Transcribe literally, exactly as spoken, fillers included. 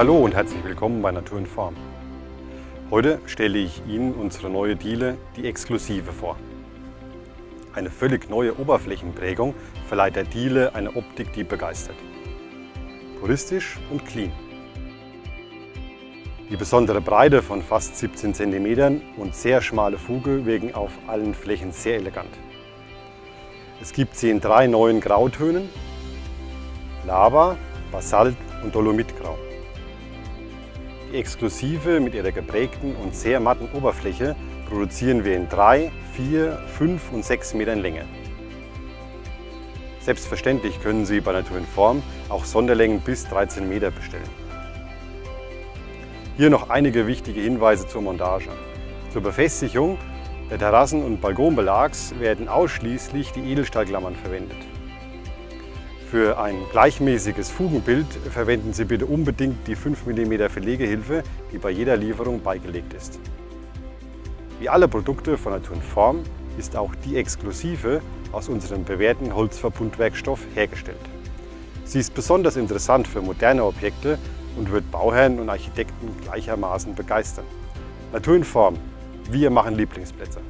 Hallo und herzlich willkommen bei NaturinForm. Heute stelle ich Ihnen unsere neue Diele, die Exklusive, vor. Eine völlig neue Oberflächenprägung verleiht der Diele eine Optik, die begeistert. Puristisch und clean. Die besondere Breite von fast siebzehn Zentimetern und sehr schmale Fuge wirken auf allen Flächen sehr elegant. Es gibt sie in drei neuen Grautönen: Lava, Basalt und Dolomitgrau. Die Exklusive mit ihrer geprägten und sehr matten Oberfläche produzieren wir in drei, vier, fünf und sechs Metern Länge. Selbstverständlich können Sie bei NaturinForm auch Sonderlängen bis dreizehn Meter bestellen. Hier noch einige wichtige Hinweise zur Montage. Zur Befestigung der Terrassen- und Balkonbelags werden ausschließlich die Edelstahlklammern verwendet. Für ein gleichmäßiges Fugenbild verwenden Sie bitte unbedingt die fünf Millimeter Verlegehilfe, die bei jeder Lieferung beigelegt ist. Wie alle Produkte von NaturinForm ist auch die Exklusive aus unserem bewährten Holzverbundwerkstoff hergestellt. Sie ist besonders interessant für moderne Objekte und wird Bauherren und Architekten gleichermaßen begeistern. NaturinForm – wir machen Lieblingsplätze.